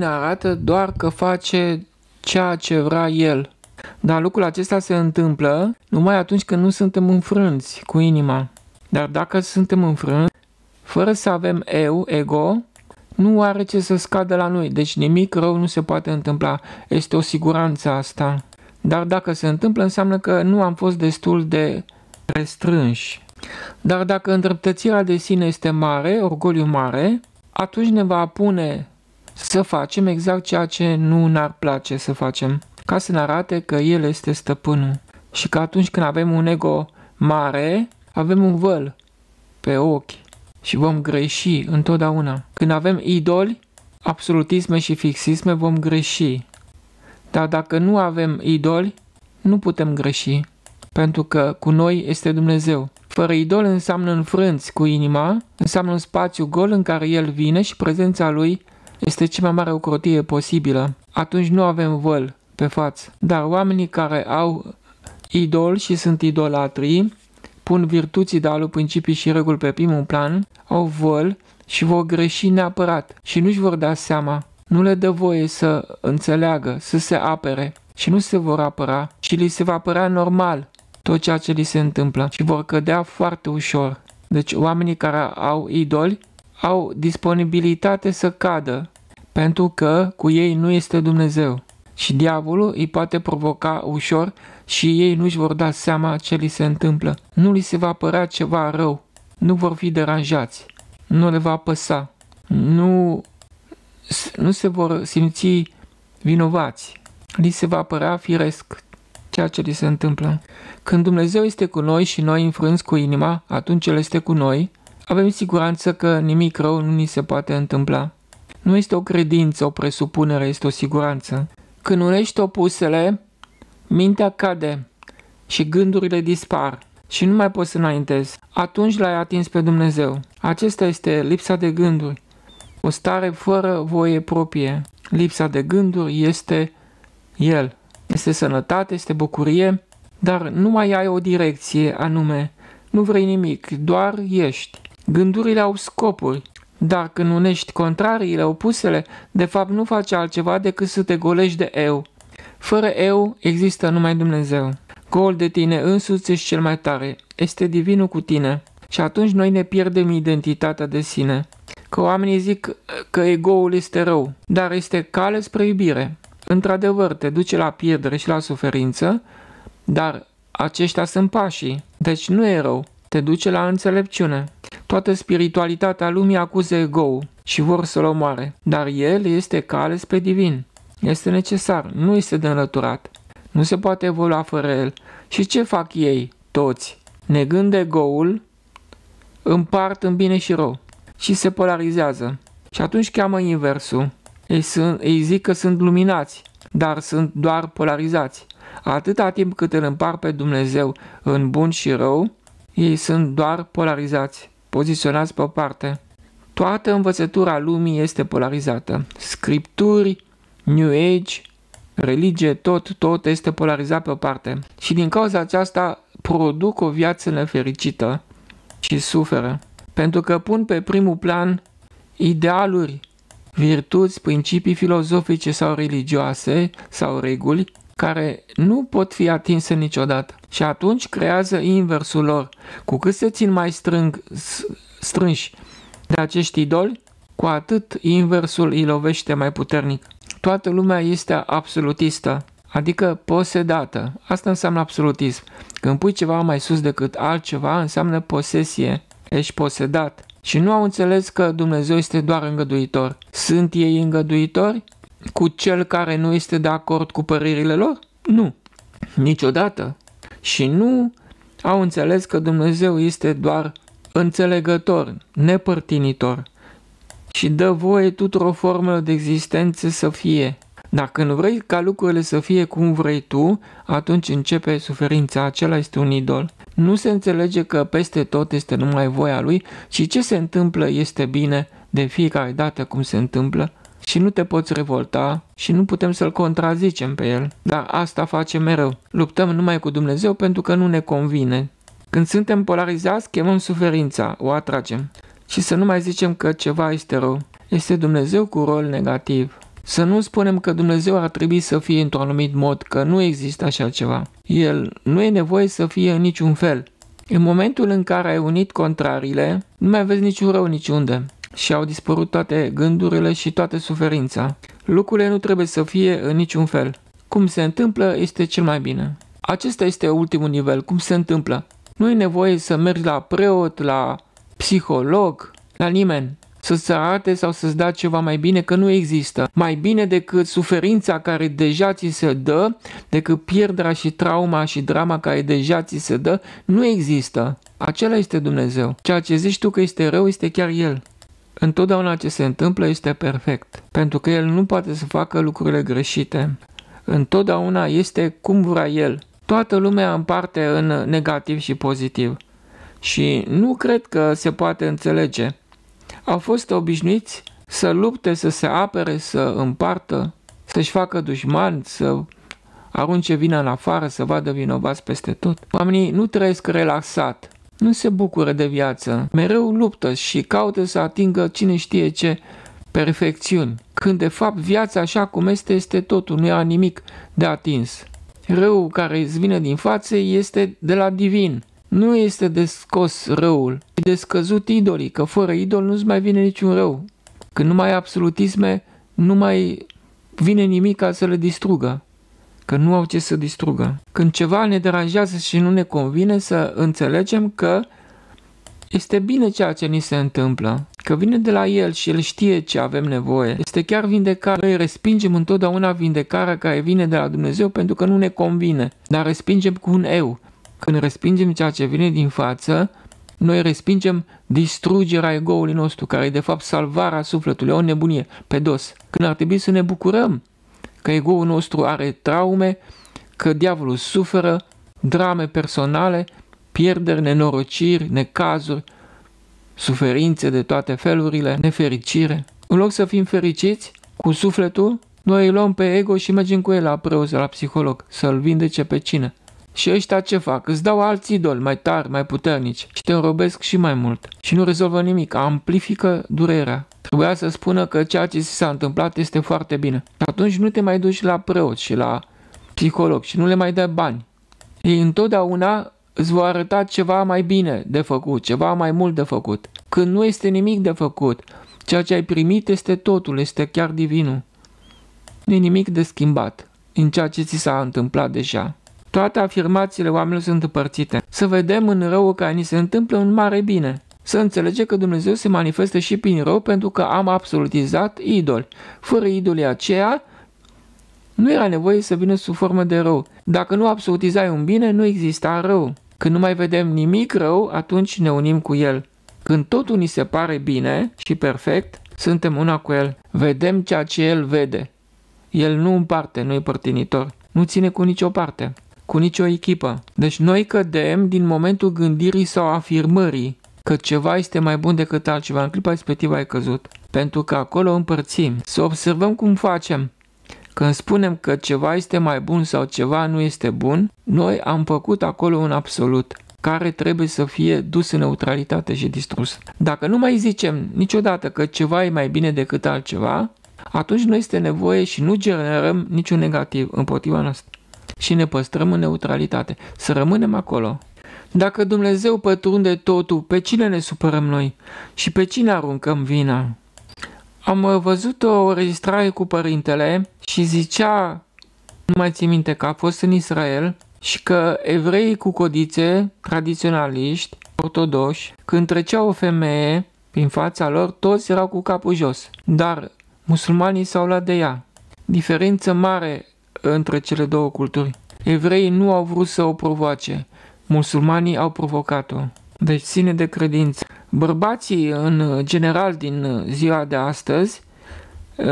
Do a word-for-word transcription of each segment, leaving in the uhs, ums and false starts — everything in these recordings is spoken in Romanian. ne arată doar că face ceea ce vrea el. Dar lucrul acesta se întâmplă numai atunci când nu suntem înfrânți cu inima. Dar dacă suntem înfrânți, fără să avem eu, ego, nu are ce să scadă la noi, deci nimic rău nu se poate întâmpla. Este o siguranță asta. Dar dacă se întâmplă, înseamnă că nu am fost destul de restrânși. Dar dacă îndreptățirea de sine este mare, orgoliu mare, atunci ne va pune să facem exact ceea ce nu ne-ar place să facem, ca să ne arate că El este stăpânul. Și că atunci când avem un ego mare, avem un văl pe ochi și vom greși întotdeauna. Când avem idoli, absolutisme și fixisme, vom greși. Dar dacă nu avem idoli, nu putem greși, pentru că cu noi este Dumnezeu. Fără idol înseamnă înfrânți cu inima, înseamnă un spațiu gol în care El vine și prezența Lui este cea mai mare ocrotie posibilă. Atunci nu avem văl pe față. Dar oamenii care au idol și sunt idolatrii, pun virtuții, darul, principii și reguli pe primul plan, au văl și vor greși neapărat și nu-și vor da seama. Nu le dă voie să înțeleagă, să se apere și nu se vor apăra și li se va părea normal tot ceea ce li se întâmplă și vor cădea foarte ușor. Deci oamenii care au idoli au disponibilitate să cadă, pentru că cu ei nu este Dumnezeu. Și diavolul îi poate provoca ușor și ei nu-și vor da seama ce li se întâmplă. Nu li se va părea ceva rău, nu vor fi deranjați, nu le va păsa, nu, nu se vor simți vinovați, li se va părea firesc ceea ce li se întâmplă. Când Dumnezeu este cu noi și noi înfrânți cu inima, atunci El este cu noi, avem siguranță că nimic rău nu ni se poate întâmpla. Nu este o credință, o presupunere, este o siguranță. Când unești opusele, mintea cade și gândurile dispar și nu mai poți să înaintezi. Atunci L-ai atins pe Dumnezeu. Acesta este lipsa de gânduri, o stare fără voie proprie. Lipsa de gânduri este El. Este sănătate, este bucurie, dar nu mai ai o direcție anume. Nu vrei nimic, doar ești. Gândurile au scopuri. Dar când unești contrariile, opusele, de fapt nu faci altceva decât să te golești de eu. Fără eu există numai Dumnezeu. Gol de tine însuți ești cel mai tare. Este divinul cu tine. Și atunci noi ne pierdem identitatea de sine. Că oamenii zic că ego-ul este rău, dar este cale spre iubire. Într-adevăr, te duce la pierdere și la suferință, dar aceștia sunt pașii. Deci nu e rău. Te duce la înțelepciune. Toată spiritualitatea lumii acuză ego-ul și vor să-l omoare, dar el este cale spre divin. Este necesar, nu este de înlăturat. Nu se poate evolua fără el. Și ce fac ei, toți? Negând ego-ul, împart în bine și rău și se polarizează. Și atunci cheamă inversul. Ei, sunt, ei zic că sunt luminați, dar sunt doar polarizați. Atâta timp cât îl împart pe Dumnezeu în bun și rău, ei sunt doar polarizați, poziționați pe o parte. Toată învățătura lumii este polarizată. Scripturi, New Age, religie, tot, tot este polarizat pe o parte. Și din cauza aceasta produc o viață nefericită și suferă. Pentru că pun pe primul plan idealuri, virtuți, principii filozofice sau religioase sau reguli, care nu pot fi atinse niciodată. Și atunci creează inversul lor. Cu cât se țin mai strâng, strânși de acești idoli, cu atât inversul îi lovește mai puternic. Toată lumea este absolutistă, adică posedată. Asta înseamnă absolutism. Când pui ceva mai sus decât altceva, înseamnă posesie. Ești posedat. Și nu au înțeles că Dumnezeu este doar îngăduitor. Sunt ei îngăduitori cu cel care nu este de acord cu părerile lor? Nu, niciodată. Și nu au înțeles că Dumnezeu este doar înțelegător, nepărtinitor și dă voie tuturor formelor de existență să fie. Dar când vrei ca lucrurile să fie cum vrei tu, atunci începe suferința, acela este un idol. Nu se înțelege că peste tot este numai voia lui și ce se întâmplă este bine de fiecare dată cum se întâmplă. Și nu te poți revolta și nu putem să-l contrazicem pe el. Dar asta facem mereu. Luptăm numai cu Dumnezeu pentru că nu ne convine. Când suntem polarizați, chemăm suferința, o atragem. Și să nu mai zicem că ceva este rău. Este Dumnezeu cu rol negativ. Să nu spunem că Dumnezeu ar trebui să fie într-un anumit mod, că nu există așa ceva. El nu e nevoie să fie în niciun fel. În momentul în care ai unit contrariile, nu mai vezi niciun rău niciunde și au dispărut toate gândurile și toată suferința. Lucrurile nu trebuie să fie în niciun fel. Cum se întâmplă este cel mai bine. Acesta este ultimul nivel, cum se întâmplă. Nu e nevoie să mergi la preot, la psiholog, la nimeni, să-ți arate sau să-ți dea ceva mai bine, că nu există. Mai bine decât suferința care deja ți se dă, decât pierderea și trauma și drama care deja ți se dă, nu există. Acela este Dumnezeu. Ceea ce zici tu că este rău este chiar El. Întotdeauna ce se întâmplă este perfect, pentru că El nu poate să facă lucrurile greșite. Întotdeauna este cum vrea El. Toată lumea împarte în negativ și pozitiv. Și nu cred că se poate înțelege. Au fost obișnuiți să lupte, să se apere, să împartă, să-și facă dușmani, să arunce vina în afară, să vadă vinovați peste tot. Oamenii nu trăiesc relaxat, nu se bucură de viață, mereu luptă și caută să atingă cine știe ce perfecțiuni, când de fapt viața așa cum este, este totul, nu era nimic de atins. Răul care îți vine din față este de la divin. Nu este de scos răul, e de scăzut idolii, că fără idol nu-ți mai vine niciun rău. Când nu mai ai absolutisme, nu mai vine nimic ca să le distrugă, că nu au ce să distrugă. Când ceva ne deranjează și nu ne convine, să înțelegem că este bine ceea ce ni se întâmplă, că vine de la El și El știe ce avem nevoie. Este chiar vindecare. Noi respingem întotdeauna vindecarea care vine de la Dumnezeu pentru că nu ne convine, dar respingem cu un eu. Când respingem ceea ce vine din față, noi respingem distrugerea ego-ului nostru, care e de fapt salvarea sufletului, o nebunie, pe dos. Când ar trebui să ne bucurăm că ego-ul nostru are traume, că diavolul suferă, drame personale, pierderi, nenorociri, necazuri, suferințe de toate felurile, nefericire. În loc să fim fericiți cu sufletul, noi îi luăm pe ego și mergem cu el la preoz, la psiholog, să-l vindece pe cine. Și ăștia ce fac? Îți dau alți idoli mai tari, mai puternici și te înrobesc și mai mult. Și nu rezolvă nimic, amplifică durerea. Trebuia să spună că ceea ce s-a întâmplat este foarte bine. Și atunci nu te mai duci la preot și la psiholog și nu le mai dai bani. Ei întotdeauna îți vor arăta ceva mai bine de făcut, ceva mai mult de făcut. Când nu este nimic de făcut, ceea ce ai primit este totul, este chiar divinul. Nu e nimic de schimbat în ceea ce ți s-a întâmplat deja. Toate afirmațiile oamenilor sunt împărțite. Să vedem în răul care ni se întâmplă un mare bine. Să înțelegem că Dumnezeu se manifestă și prin rău pentru că am absolutizat idoli. Fără idolii aceea, nu era nevoie să vină sub formă de rău. Dacă nu absolutizai un bine, nu exista rău. Când nu mai vedem nimic rău, atunci ne unim cu El. Când totul ni se pare bine și perfect, suntem una cu El. Vedem ceea ce El vede. El nu împarte, nu e părtinitor. Nu ține cu nicio parte, cu nicio echipă. Deci noi cădem din momentul gândirii sau afirmării că ceva este mai bun decât altceva. În clipa respectivă ai căzut, pentru că acolo împărțim. Să observăm cum facem. Când spunem că ceva este mai bun sau ceva nu este bun, noi am făcut acolo un absolut care trebuie să fie dus în neutralitate și distrus. Dacă nu mai zicem niciodată că ceva e mai bine decât altceva, atunci nu este nevoie și nu generăm niciun negativ împotriva noastră. Și ne păstrăm în neutralitate, să rămânem acolo. Dacă Dumnezeu pătrunde totul, pe cine ne supărăm noi și pe cine aruncăm vina? Am văzut o înregistrare cu părintele și zicea, nu mai țin minte, că a fost în Israel și că evreii cu codițe, tradiționaliști, ortodoși, când trecea o femeie prin fața lor, toți erau cu capul jos, dar musulmanii s-au luat de ea. Diferență mare între cele două culturi. Evreii nu au vrut să o provoace. Musulmanii au provocat-o. Deci ține de credință. Bărbații, în general, din ziua de astăzi,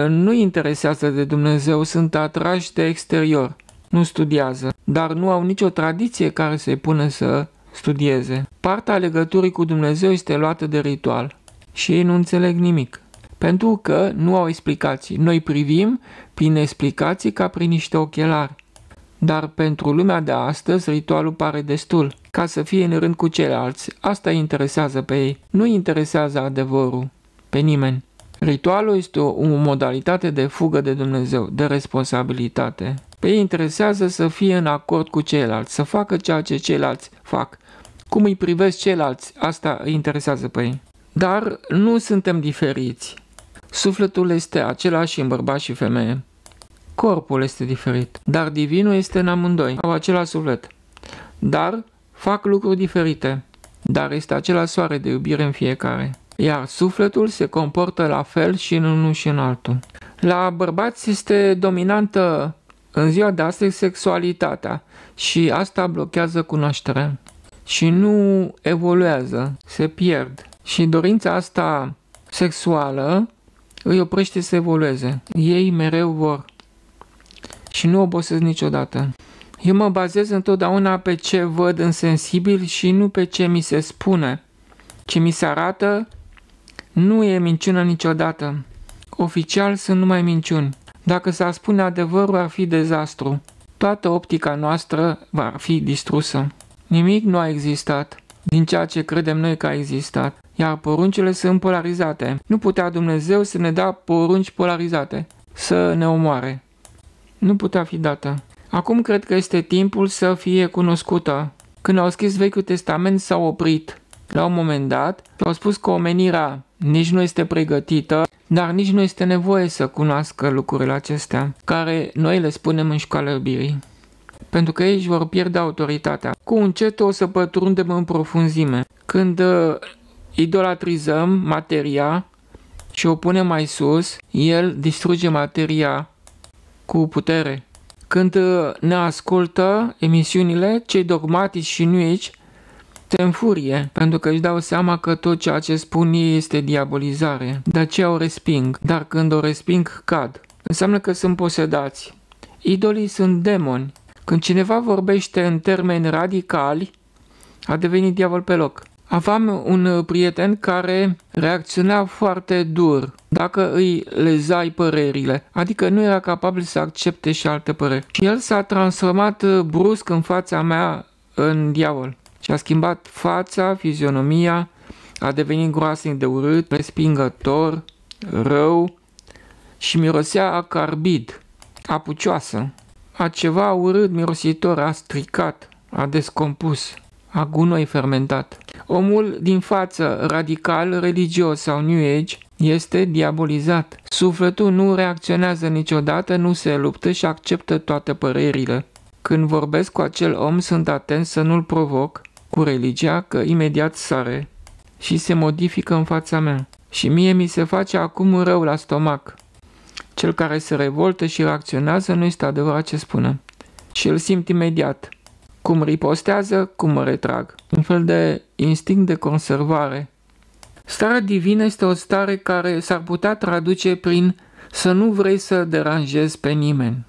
nu interesează de Dumnezeu, sunt atrași de exterior. Nu studiază, dar nu au nicio tradiție care să-i pună să studieze. Partea legăturii cu Dumnezeu este luată de ritual și ei nu înțeleg nimic, pentru că nu au explicații. Noi privim prin explicații ca prin niște ochelari. Dar pentru lumea de astăzi, ritualul pare destul, ca să fie în rând cu ceilalți. Asta îi interesează pe ei. Nu îi interesează adevărul pe nimeni. Ritualul este o modalitate de fugă de Dumnezeu, de responsabilitate. Pe ei interesează să fie în acord cu ceilalți, să facă ceea ce ceilalți fac. Cum îi privesc ceilalți, asta îi interesează pe ei. Dar nu suntem diferiți. Sufletul este același în bărbați și femeie. Corpul este diferit, dar divinul este în amândoi, au același suflet. Dar fac lucruri diferite, dar este același soare de iubire în fiecare. Iar sufletul se comportă la fel și în unul și în altul. La bărbați este dominantă în ziua de astăzi sexualitatea și asta blochează cunoașterea și nu evoluează, se pierd. Și dorința asta sexuală îi oprește să evolueze. Ei mereu vor și nu obosesc niciodată. Eu mă bazez întotdeauna pe ce văd în sensibil și nu pe ce mi se spune. Ce mi se arată nu e minciună niciodată. Oficial sunt numai minciuni. Dacă s-ar spune adevărul, ar fi dezastru. Toată optica noastră va fi distrusă. Nimic nu a existat din ceea ce credem noi că a existat. Iar poruncile sunt polarizate. Nu putea Dumnezeu să ne dea porunci polarizate, să ne omoare. Nu putea fi dată. Acum cred că este timpul să fie cunoscută. Când au scris Vechiul Testament, s-au oprit. La un moment dat, au spus că omenirea nici nu este pregătită, dar nici nu este nevoie să cunoască lucrurile acestea, care noi le spunem în Scoala Iubirii. Pentru că ei își vor pierde autoritatea. Cu încet o să pătrundem în profunzime. Când uh, idolatrizăm materia și o punem mai sus, el distruge materia cu putere. Când uh, ne ascultă emisiunile, cei dogmatici și nuici se înfurie, pentru că își dau seama că tot ceea ce spun ei este diabolizare. De aceea o resping, dar când o resping, cad. Înseamnă că sunt posedați. Idolii sunt demoni. Când cineva vorbește în termeni radicali, a devenit diavol pe loc. Aveam un prieten care reacționa foarte dur dacă îi lezai părerile, adică nu era capabil să accepte și alte păreri. Și el s-a transformat brusc în fața mea în diavol. Și a schimbat fața, fizionomia, a devenit groasnic de urât, respingător, rău și mirosea a carbid, a pucioasă, a ceva urât, mirositor, a stricat, a descompus, a gunoi fermentat. Omul din față, radical, religios sau New Age, este diabolizat. Sufletul nu reacționează niciodată, nu se luptă și acceptă toate părerile. Când vorbesc cu acel om, sunt atent să nu-l provoc cu religia, că imediat sare și se modifică în fața mea. Și mie mi se face acum rău la stomac. Cel care se revoltă și reacționează nu este adevărat ce spune. Și îl simt imediat. Cum ripostează, cum mă retrag. Un fel de instinct de conservare. Starea divină este o stare care s-ar putea traduce prin să nu vrei să deranjezi pe nimeni.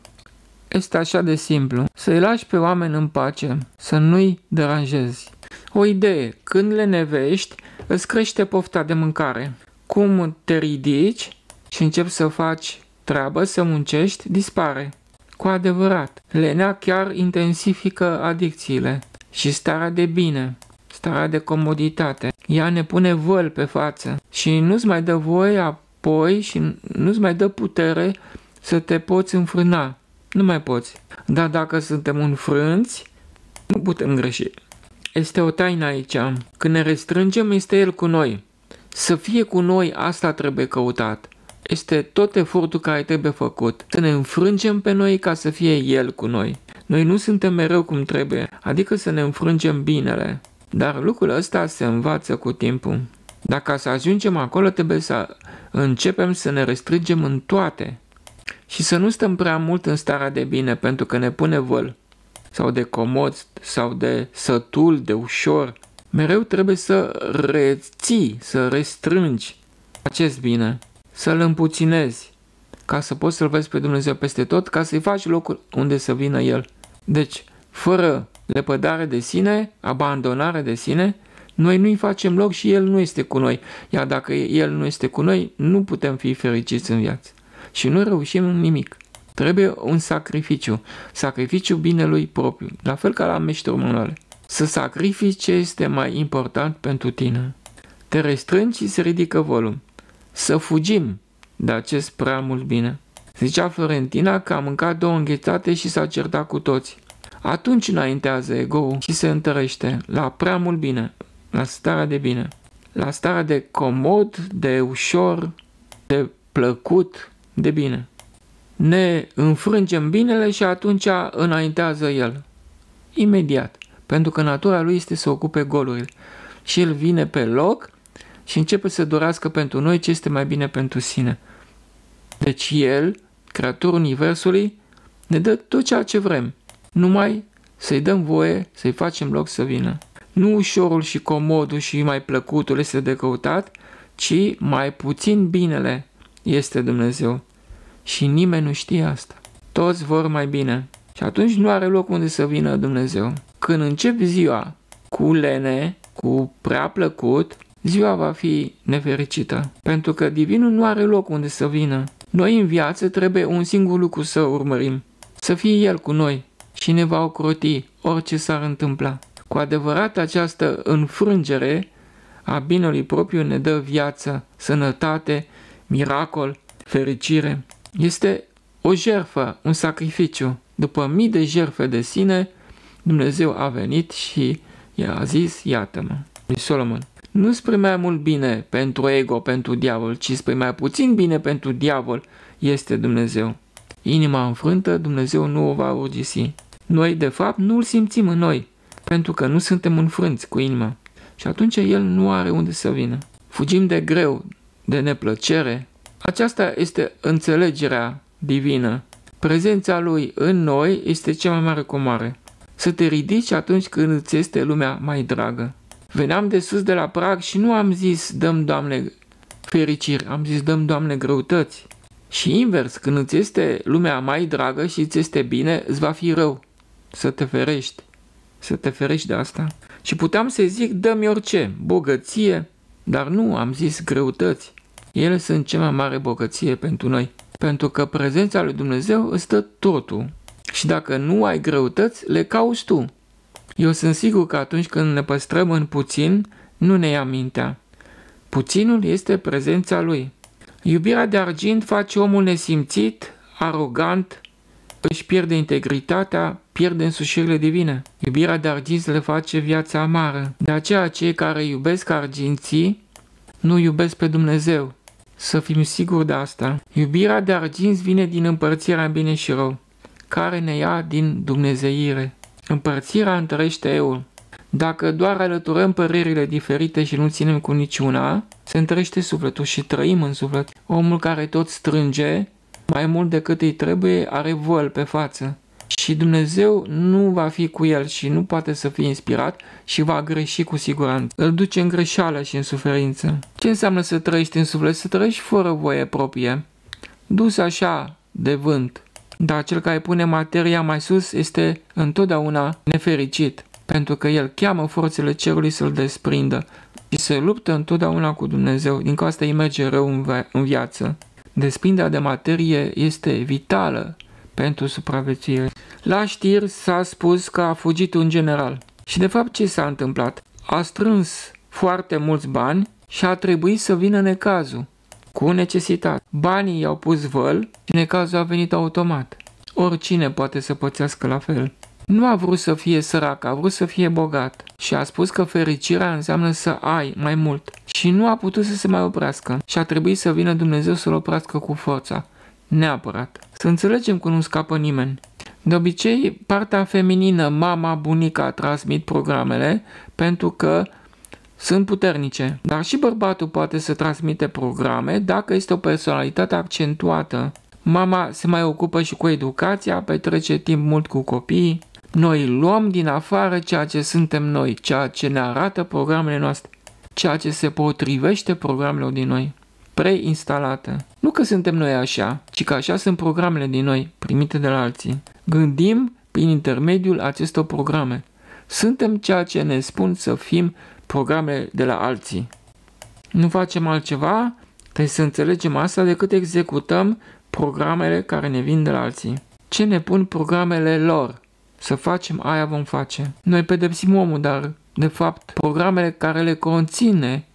Este așa de simplu, să-i lași pe oameni în pace, să nu-i deranjezi. O idee, când lenevești, îți crește pofta de mâncare. Cum te ridici și începi să faci treabă, să muncești, dispare. Cu adevărat, lenea chiar intensifică adicțiile și starea de bine, starea de comoditate. Ea ne pune văl pe față și nu-ți mai dă voie apoi și nu-ți mai dă putere să te poți înfrâna. Nu mai poți. Dar dacă suntem înfrânți, nu putem greși. Este o taină aici. Când ne restrângem, este El cu noi. Să fie cu noi, asta trebuie căutat. Este tot efortul care trebuie făcut. Să ne înfrângem pe noi ca să fie El cu noi. Noi nu suntem mereu cum trebuie, adică să ne înfrângem binele. Dar lucrul ăsta se învață cu timpul. Dacă să ajungem acolo, trebuie să începem să ne restrângem în toate. Și să nu stăm prea mult în starea de bine, pentru că ne pune văl, sau de comod, sau de sătul, de ușor. Mereu trebuie să reții, să restrângi acest bine, să-l împuținezi, ca să poți să-L vezi pe Dumnezeu peste tot, ca să-i faci locul unde să vină El. Deci, fără lepădare de sine, abandonare de sine, noi nu-i facem loc și El nu este cu noi. Iar dacă El nu este cu noi, nu putem fi fericiți în viață. Și nu reușim nimic. Trebuie un sacrificiu. Sacrificiu binelui propriu. La fel ca la meșterul manuale. Să sacrifici ce este mai important pentru tine. Te restrângi și se ridică volum. să fugim de acest prea mult bine. Zicea Florentina că a mâncat două înghețate și s-a certat cu toți. Atunci înaintează ego-ul și se întărește la prea mult bine, la starea de bine, la starea de comod, de ușor, de plăcut, de bine. Ne înfrângem binele și atunci înaintează el, imediat, pentru că natura lui este să ocupe golurile. Și el vine pe loc și începe să dorească pentru noi ce este mai bine pentru sine. Deci el, creatorul universului, ne dă tot ceea ce vrem, numai să-i dăm voie, să-i facem loc să vină. Nu ușorul și comodul și mai plăcutul este de căutat, ci mai puțin binele este Dumnezeu. Și nimeni nu știe asta. Toți vor mai bine. Și atunci nu are loc unde să vină Dumnezeu. Când începi ziua cu lene, cu prea plăcut, ziua va fi nefericită. Pentru că divinul nu are loc unde să vină. Noi în viață trebuie un singur lucru să urmărim. Să fie el cu noi și ne va ocroti orice s-ar întâmpla. Cu adevărat această înfrângere a binelui propriu ne dă viață, sănătate, miracol, fericire. Este o jertfă, un sacrificiu. După mii de jertfe de sine, Dumnezeu a venit și i-a zis, iată-mă, lui Solomon, nu spre mai mult bine pentru ego, pentru diavol, ci spre mai puțin bine pentru diavol este Dumnezeu. Inima înfrântă, Dumnezeu nu o va urgisi. Noi, de fapt, nu îl simțim în noi, pentru că nu suntem înfrânți cu inima. Și atunci el nu are unde să vină. Fugim de greu, de neplăcere. Aceasta este înțelegerea divină. Prezența lui în noi este cea mai mare comare. Să te ridici atunci când îți este lumea mai dragă. Veneam de sus de la prag și nu am zis, dăm, Doamne, fericiri, am zis, dăm, Doamne, greutăți. Și invers, când îți este lumea mai dragă și îți este bine, îți va fi rău. Să te ferești, să te ferești de asta. Și puteam să zic, dă-mi orice, bogăție, dar nu, am zis, greutăți. Ele sunt cea mai mare bogăție pentru noi, pentru că prezența lui Dumnezeu îți dă totul. Și dacă nu ai greutăți, le cauți tu. Eu sunt sigur că atunci când ne păstrăm în puțin, nu ne ia mintea. Puținul este prezența lui. Iubirea de argint face omul nesimțit, arogant, își pierde integritatea, pierde însușirile divine. Iubirea de argint le face viața amară. De aceea cei care iubesc arginții nu iubesc pe Dumnezeu. Să fim siguri de asta. Iubirea de arginți vine din împărțirea în bine și rău, care ne ia din dumnezeire. Împărțirea întărește eu. Dacă doar alăturăm părerile diferite și nu ținem cu niciuna, se întărește sufletul și trăim în suflet. Omul care tot strânge, mai mult decât îi trebuie, are văl pe față. Și Dumnezeu nu va fi cu el și nu poate să fie inspirat și va greși cu siguranță. Îl duce în greșeală și în suferință. Ce înseamnă să trăiești în suflet? Să trăiești fără voie proprie, dus așa de vânt. Dar cel care pune materia mai sus este întotdeauna nefericit, pentru că el cheamă forțele cerului să-l desprindă și se luptă întotdeauna cu Dumnezeu. Din cauza asta îi merge rău în, în viață. Desprinderea de materie este vitală pentru supraviețuire. La știri s-a spus că a fugit un general. Și de fapt ce s-a întâmplat? A strâns foarte mulți bani și a trebuit să vină necazul, cu necesitate. Banii i-au pus văl și necazul a venit automat. Oricine poate să pățească la fel. Nu a vrut să fie sărac, a vrut să fie bogat. Și a spus că fericirea înseamnă să ai mai mult. Și nu a putut să se mai oprească. Și a trebuit să vină Dumnezeu să-l oprească cu forța. Neapărat. Să înțelegem că nu scapă nimeni. De obicei, partea feminină, mama, bunica, transmit programele pentru că sunt puternice. Dar și bărbatul poate să transmite programe dacă este o personalitate accentuată. Mama se mai ocupă și cu educația, petrece timp mult cu copiii. Noi luăm din afară ceea ce suntem noi, ceea ce ne arată programele noastre, ceea ce se potrivește programelor din noi, preinstalată. Nu că suntem noi așa, ci că așa sunt programele din noi, primite de la alții. Gândim prin intermediul acestor programe. Suntem ceea ce ne spun să fim programele de la alții. Nu facem altceva, trebuie să înțelegem asta, decât executăm programele care ne vin de la alții. Ce ne pun programele lor? Să facem, aia vom face. Noi pedepsim omul, dar, de fapt, programele care le conține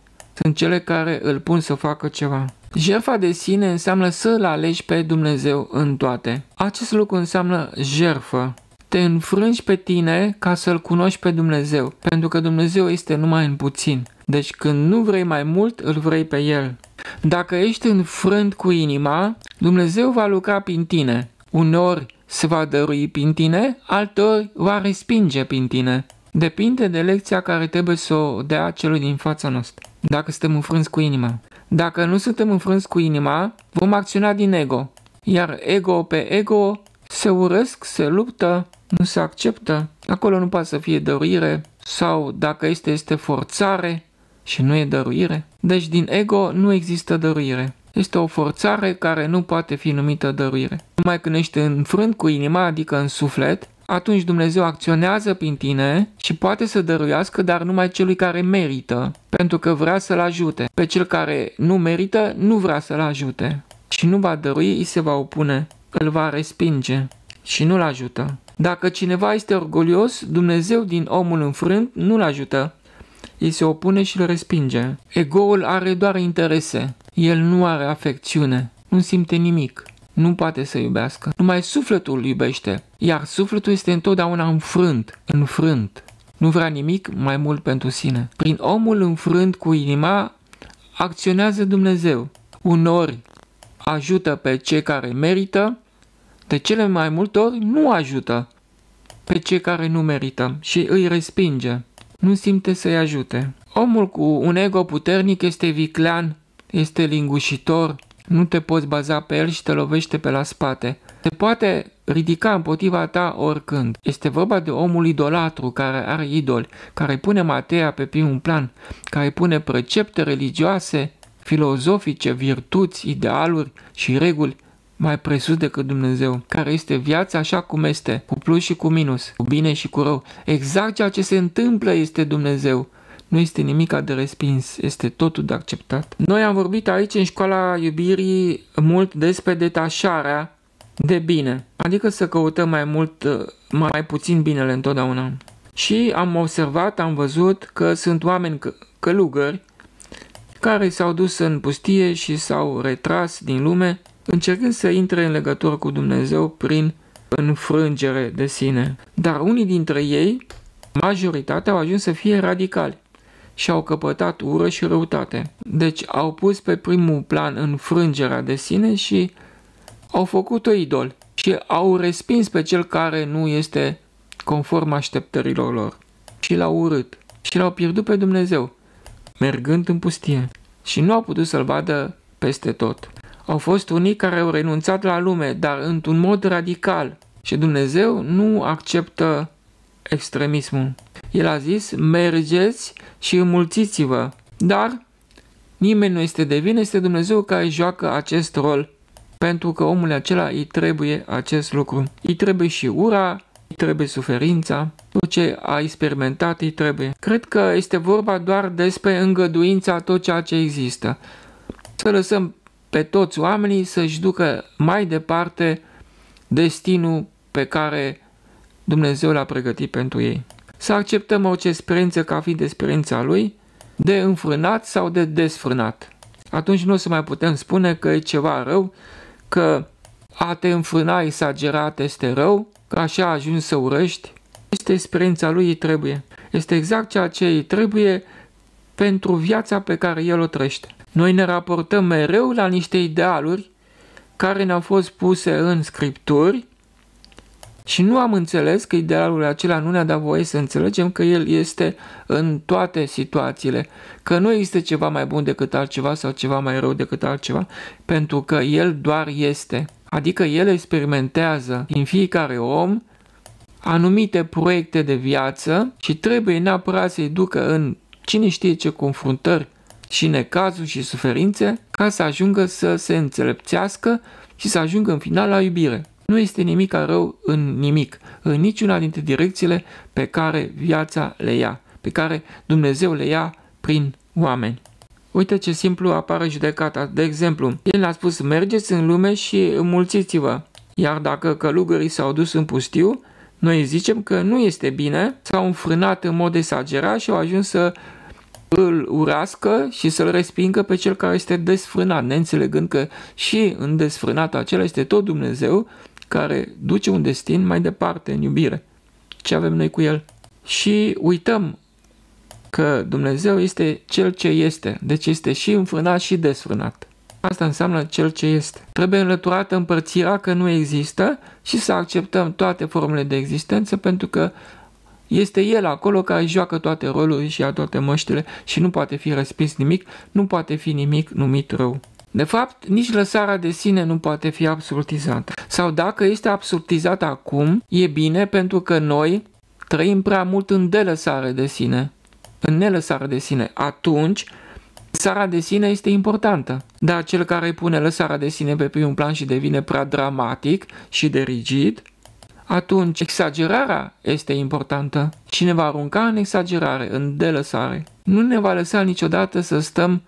sunt cele care îl pun să facă ceva. Jertfa de sine înseamnă să-L alegi pe Dumnezeu în toate. Acest lucru înseamnă jertfă. Te înfrângi pe tine ca să-L cunoști pe Dumnezeu, pentru că Dumnezeu este numai în puțin. Deci când nu vrei mai mult, îl vrei pe El. Dacă ești înfrânt cu inima, Dumnezeu va lucra prin tine. Uneori se va dărui prin tine, alteori va respinge prin tine. Depinde de lecția care trebuie să o dea celui din fața noastră, dacă suntem înfrânți cu inima. Dacă nu suntem înfrânți cu inima, vom acționa din ego, iar ego pe ego se urăsc, se luptă, nu se acceptă. Acolo nu poate să fie dăruire sau, dacă este, este forțare și nu e dăruire. Deci din ego nu există dăruire. Este o forțare care nu poate fi numită dăruire. Numai când ești înfrânt cu inima, adică în suflet, atunci Dumnezeu acționează prin tine și poate să dăruiască, dar numai celui care merită, pentru că vrea să-l ajute. Pe cel care nu merită, nu vrea să-l ajute și nu va dărui, îi se va opune, îl va respinge și nu-l ajută. Dacă cineva este orgolios, Dumnezeu din omul înfrânt nu-l ajută, îi se opune și îl respinge. Egoul are doar interese, el nu are afecțiune, nu simte nimic. Nu poate să iubească. Numai sufletul iubește, iar sufletul este întotdeauna înfrânt, înfrânt. Nu vrea nimic mai mult pentru sine. Prin omul înfrânt cu inima acționează Dumnezeu. Uneori ajută pe cei care merită, de cele mai multe ori nu ajută pe cei care nu merită și îi respinge. Nu simte să-i ajute. Omul cu un ego puternic este viclean, este lingușitor. Nu te poți baza pe el și te lovește pe la spate. Te poate ridica împotriva ta oricând. Este vorba de omul idolatru care are idoli, care pune materia pe primul plan, care pune precepte religioase, filozofice, virtuți, idealuri și reguli mai presus decât Dumnezeu, care este viața așa cum este, cu plus și cu minus, cu bine și cu rău. Exact ceea ce se întâmplă este Dumnezeu. Nu este nimic de respins, este totul de acceptat. Noi am vorbit aici în Scoala Iubirii mult despre detașarea de bine, adică să căutăm mai mult, mai puțin binele întotdeauna. Și am observat, am văzut că sunt oameni călugări care s-au dus în pustie și s-au retras din lume, încercând să intre în legătură cu Dumnezeu prin înfrângere de sine. Dar unii dintre ei, majoritatea, au ajuns să fie radicali și au căpătat ură și răutate. Deci au pus pe primul plan înfrângerea de sine și au făcut-o idol și au respins pe cel care nu este conform așteptărilor lor și l-au urât și l-au pierdut pe Dumnezeu mergând în pustie și nu au putut să-L vadă peste tot. Au fost unii care au renunțat la lume, dar într-un mod radical, și Dumnezeu nu acceptă extremismul. El a zis, mergeți și înmulțiți-vă, dar nimeni nu este de vină, este Dumnezeu care joacă acest rol, pentru că omul acela îi trebuie acest lucru. Îi trebuie și ura, îi trebuie suferința, tot ce a experimentat îi trebuie. Cred că este vorba doar despre îngăduința tot ceea ce există. Să lăsăm pe toți oamenii să-și ducă mai departe destinul pe care Dumnezeu l-a pregătit pentru ei. Să acceptăm orice experiență ca fiind experiența Lui, de înfrânat sau de desfrânat. Atunci nu o să mai putem spune că e ceva rău, că a te înfrâna exagerat este rău, că așa ajungi să urăști. Este experiența Lui, îi trebuie. Este exact ceea ce îi trebuie pentru viața pe care El o trăiește. Noi ne raportăm mereu la niște idealuri care ne-au fost puse în Scripturi, și nu am înțeles că idealul acela nu ne-a dat voie să înțelegem că el este în toate situațiile, că nu există ceva mai bun decât altceva sau ceva mai rău decât altceva, pentru că el doar este. Adică el experimentează în fiecare om anumite proiecte de viață și trebuie neapărat să-i ducă în cine știe ce confruntări și necazuri și suferințe ca să ajungă să se înțelepțească și să ajungă în final la iubire. Nu este nimic rău în nimic, în niciuna dintre direcțiile pe care viața le ia, pe care Dumnezeu le ia prin oameni. Uite ce simplu apare judecata. De exemplu, el le-a spus, mergeți în lume și înmulțiți-vă. Iar dacă călugării s-au dus în pustiu, noi zicem că nu este bine, s-au înfrânat în mod exagerat și au ajuns să îl urască și să-l respingă pe cel care este desfrânat, neînțelegând că și în desfrânat acela este tot Dumnezeu care duce un destin mai departe în iubire. Ce avem noi cu el? Și uităm că Dumnezeu este cel ce este, deci este și înfrânat și desfrânat. Asta înseamnă cel ce este. Trebuie înlăturată împărțirea că nu există și să acceptăm toate formele de existență, pentru că este El acolo care joacă toate rolurile și ia toate măștile și nu poate fi respins nimic, nu poate fi nimic numit rău. De fapt, nici lăsarea de sine nu poate fi absurdizată. Sau dacă este absurdizată acum, e bine, pentru că noi trăim prea mult în delăsare de sine, în nelăsare de sine. Atunci, lăsarea de sine este importantă, dar cel care pune lăsarea de sine pe primul plan și devine prea dramatic și de rigid, atunci exagerarea este importantă. Cine va arunca în exagerare, în delăsare, nu ne va lăsa niciodată să stăm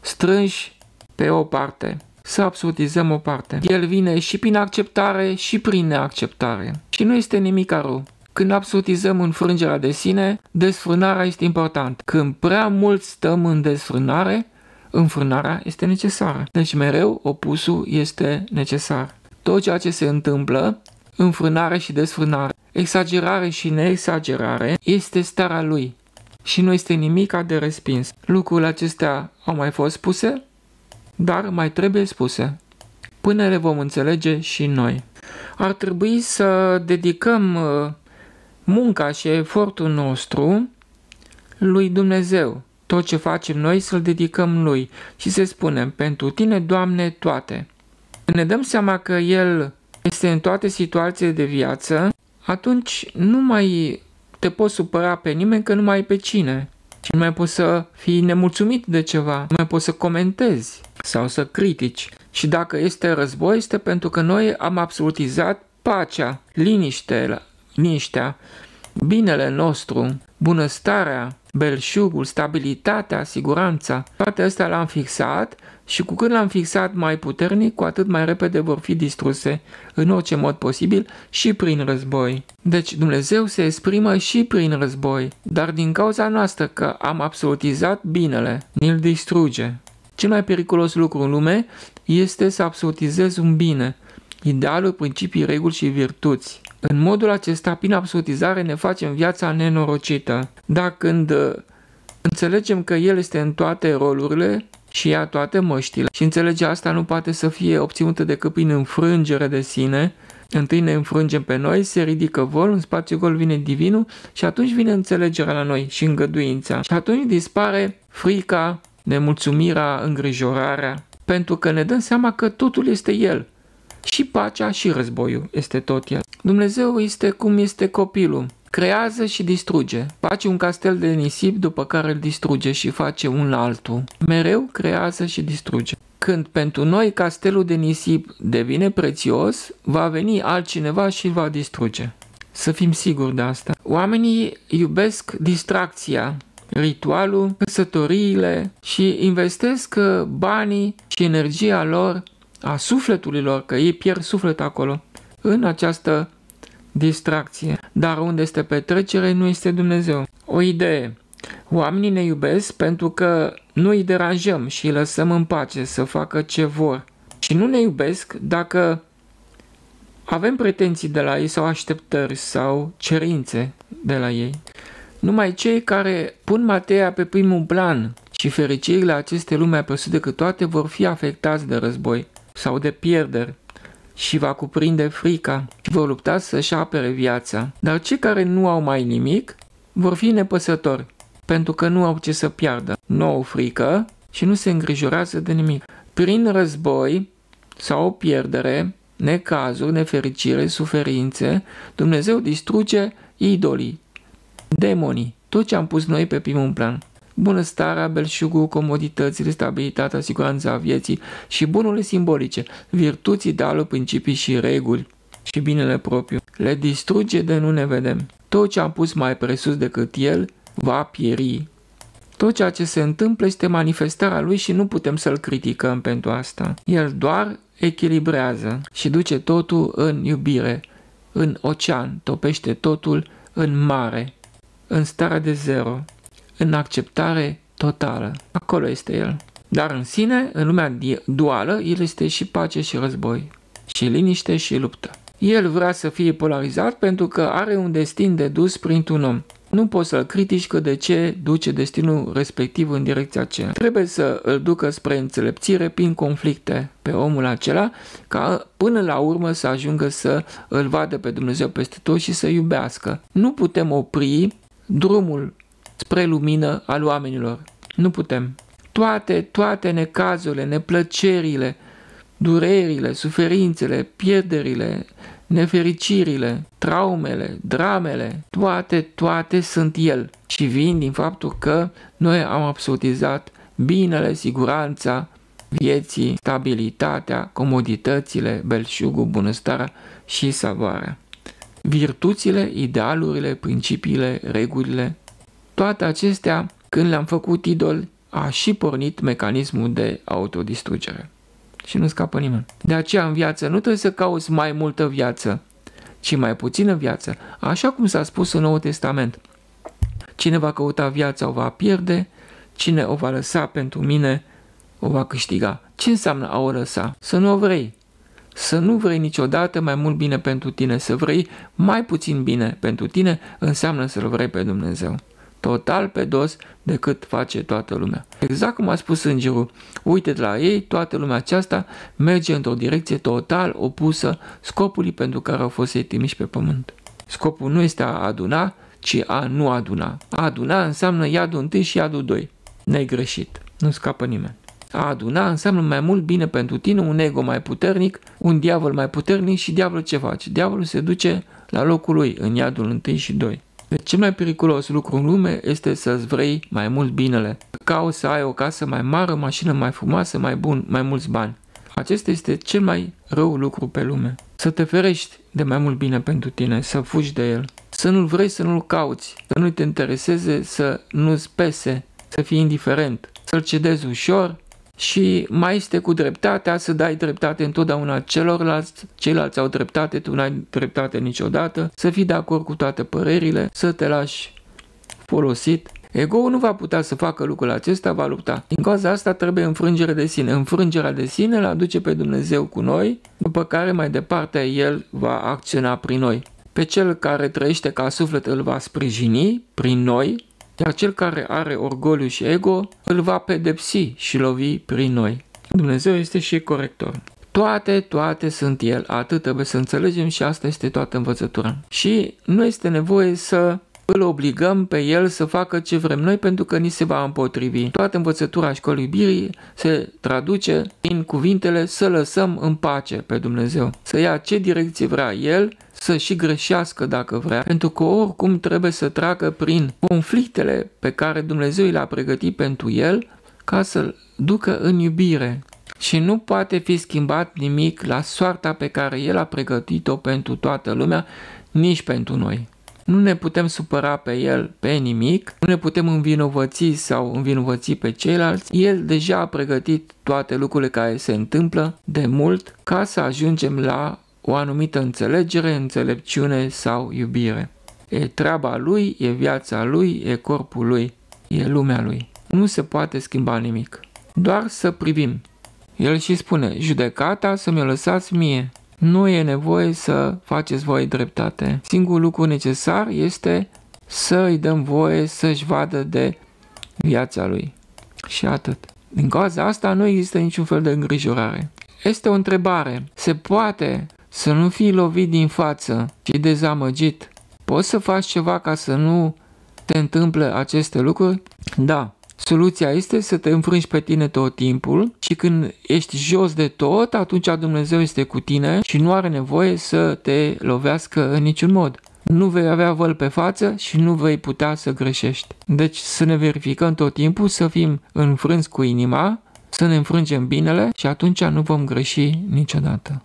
strânși pe o parte, să absurdizăm o parte. El vine și prin acceptare și prin neacceptare și nu este nimic rău. Când absurdizăm înfrângerea de sine, desfrânarea este importantă. Când prea mult stăm în desfrânare, înfrânarea este necesară. Deci mereu opusul este necesar. Tot ceea ce se întâmplă, înfrânare și desfrânare, exagerare și neexagerare, este starea lui și nu este nimic de respins. Lucrurile acestea au mai fost spuse, dar mai trebuie spuse, până le vom înțelege și noi. Ar trebui să dedicăm munca și efortul nostru lui Dumnezeu. Tot ce facem noi să-L dedicăm Lui și să spunem: pentru Tine, Doamne, toate. Când ne dăm seama că El este în toate situațiile de viață, atunci nu mai te poți supăra pe nimeni că nu mai ai pe cine. Și nu mai poți să fii nemulțumit de ceva, nu mai poți să comentezi sau să critici. Și dacă este război, este pentru că noi am absolutizat pacea, liniștea, liniștea, binele nostru, bunăstarea, belșugul, stabilitatea, siguranța, toate astea le-am fixat și cu cât le-am fixat mai puternic, cu atât mai repede vor fi distruse în orice mod posibil și prin război. Deci Dumnezeu se exprimă și prin război, dar din cauza noastră că am absolutizat binele, ni-l distruge. Cel mai periculos lucru în lume este să absolutizezi un bine, idealuri, principii, reguli și virtuți. În modul acesta, prin absolutizare, ne facem viața nenorocită. Dar când înțelegem că El este în toate rolurile și ia toate măștile și înțelegerea asta nu poate să fie obținută decât prin înfrângere de sine, întâi ne înfrângem pe noi, se ridică vol, în spațiu gol vine divinul și atunci vine înțelegerea la noi și îngăduința. Și atunci dispare frica, nemulțumirea, îngrijorarea, pentru că ne dăm seama că totul este El. Și pacea și războiul este tot El. Dumnezeu este cum este copilul, creează și distruge. Face un castel de nisip, după care îl distruge și face un altul. Mereu creează și distruge. Când pentru noi castelul de nisip devine prețios, va veni altcineva și îl va distruge. Să fim siguri de asta. Oamenii iubesc distracția, ritualul, căsătoriile și investesc banii și energia lor, a sufletului lor, că ei pierd suflet acolo, în această distracție. Dar unde este petrecere, nu este Dumnezeu. O idee. Oamenii ne iubesc pentru că nu îi deranjăm și îi lăsăm în pace să facă ce vor. Și nu ne iubesc dacă avem pretenții de la ei sau așteptări sau cerințe de la ei. Numai cei care pun materia pe primul plan și fericirile acestei lumi mai presus decât toate vor fi afectați de război sau de pierderi și va cuprinde frica și vor lupta să-și apere viața. Dar cei care nu au mai nimic vor fi nepăsători, pentru că nu au ce să piardă. Nu au frică și nu se îngrijorează de nimic. Prin război sau o pierdere, necazuri, nefericire, suferințe, Dumnezeu distruge idolii, demonii, tot ce am pus noi pe primul plan. Bunăstarea, belșugul, comoditățile, stabilitatea, siguranța vieții și bunurile simbolice, virtuții, idealuri, principii și reguli și binele propriu. Le distruge de nu ne vedem. Tot ce am pus mai presus decât El va pieri. Tot ceea ce se întâmplă este manifestarea Lui și nu putem să-L criticăm pentru asta. El doar echilibrează și duce totul în iubire, în ocean, topește totul în mare, în starea de zero. în acceptare totală. Acolo este el. Dar în sine, în lumea duală, el este și pace și război, și liniște și luptă. El vrea să fie polarizat pentru că are un destin de dus printr-un om. Nu poți să-l critici că de ce duce destinul respectiv în direcția aceea. Trebuie să îl ducă spre înțelepțire prin conflicte pe omul acela, ca până la urmă să ajungă să îl vadă pe Dumnezeu peste tot și să iubească. Nu putem opri drumul spre lumină al oamenilor. Nu putem. Toate, toate necazurile, neplăcerile, durerile, suferințele, pierderile, nefericirile, traumele, dramele, toate, toate sunt el și vin din faptul că noi am absolutizat binele, siguranța vieții, stabilitatea, comoditățile, belșugul, bunăstarea și savoarea. Virtuțile, idealurile, principiile, regulile, toate acestea, când le-am făcut idol, a și pornit mecanismul de autodistrugere. Și nu scapă nimeni. De aceea în viață nu trebuie să cauți mai multă viață, ci mai puțină viață. Așa cum s-a spus în Noul Testament. Cine va căuta viața o va pierde, cine o va lăsa pentru mine o va câștiga. Ce înseamnă a o lăsa? Să nu o vrei. Să nu vrei niciodată mai mult bine pentru tine. Să vrei mai puțin bine pentru tine înseamnă să-L vrei pe Dumnezeu. Total pe dos decât face toată lumea. Exact cum a spus Îngerul, uite-te la ei, toată lumea aceasta merge într-o direcție total opusă scopului pentru care au fost ei trimiși pe pământ. Scopul nu este a aduna, ci a nu aduna. A aduna înseamnă iadul întâi și iadul doi. Ne-ai greșit, nu scapă nimeni. A aduna înseamnă mai mult bine pentru tine, un ego mai puternic, un diavol mai puternic și diavolul ce face? Diavolul se duce la locul lui, în iadul întâi și doi. Deci cel mai periculos lucru în lume este să-ți vrei mai mult binele. Cauți să ai o casă mai mare, o mașină mai frumoasă, mai bun, mai mulți bani. Acesta este cel mai rău lucru pe lume. Să te ferești de mai mult bine pentru tine, să fugi de el. Să nu-l vrei, să nu-l cauți, să nu te intereseze, să nu-ți pese, să fii indiferent, să-l cedezi ușor și mai este cu dreptatea să dai dreptate întotdeauna celorlalți, ceilalți au dreptate, tu n-ai dreptate niciodată, să fii de acord cu toate părerile, să te lași folosit. Ego-ul nu va putea să facă lucrul acesta, va lupta. Din cauza asta trebuie înfrângere de sine. Înfrângerea de sine îl aduce pe Dumnezeu cu noi, după care mai departe El va acționa prin noi. Pe cel care trăiește ca suflet îl va sprijini prin noi, iar cel care are orgoliu și ego îl va pedepsi și lovi prin noi. Dumnezeu este și corector. Toate, toate sunt El. Atât trebuie să înțelegem și asta este toată învățătura. Și nu este nevoie să îl obligăm pe El să facă ce vrem noi pentru că ni se va împotrivi. Toată învățătura școlii iubirii se traduce în cuvintele să lăsăm în pace pe Dumnezeu. Să ia ce direcție vrea El, să și greșească dacă vrea, pentru că oricum trebuie să treacă prin conflictele pe care Dumnezeu le-a pregătit pentru el ca să-l ducă în iubire. Și nu poate fi schimbat nimic la soarta pe care el a pregătit-o pentru toată lumea, nici pentru noi. Nu ne putem supăra pe el pe nimic, nu ne putem învinovăți sau învinovăți pe ceilalți. El deja a pregătit toate lucrurile care se întâmplă de mult ca să ajungem la o anumită înțelegere, înțelepciune sau iubire. E treaba lui, e viața lui, e corpul lui, e lumea lui. Nu se poate schimba nimic. Doar să privim. El și spune, judecata să mi-o lăsați mie. Nu e nevoie să faceți voi dreptate. Singurul lucru necesar este să îi dăm voie să-și vadă de viața lui. Și atât. Din cauza asta nu există niciun fel de îngrijorare. Este o întrebare. Se poate să nu fii lovit din față și dezamăgit? Poți să faci ceva ca să nu te întâmple aceste lucruri? Da. Soluția este să te înfrângi pe tine tot timpul și când ești jos de tot, atunci Dumnezeu este cu tine și nu are nevoie să te lovească în niciun mod. Nu vei avea văl pe față și nu vei putea să greșești. Deci să ne verificăm tot timpul, să fim înfrânți cu inima, să ne înfrângem binele și atunci nu vom greși niciodată.